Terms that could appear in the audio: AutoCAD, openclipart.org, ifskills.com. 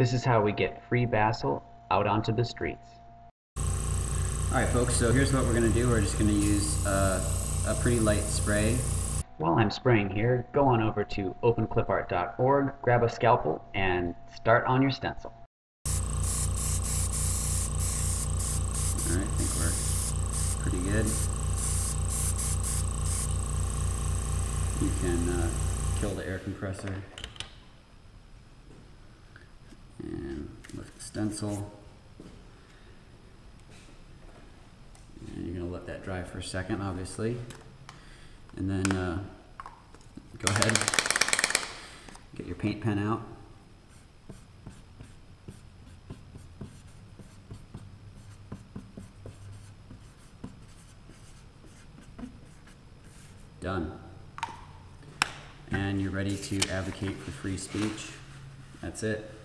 This is how we get free basil out onto the streets. Alright folks, so here's what we're going to do. We're just going to use a pretty light spray. While I'm spraying here, go on over to openclipart.org, grab a scalpel, and start on your stencil. Alright, I think we're pretty good. You can kill the air compressor and lift the stencil. And you're going to let that dry for a second, obviously. And then go ahead, get your paint pen out. Done. And you're ready to advocate for free speech. That's it.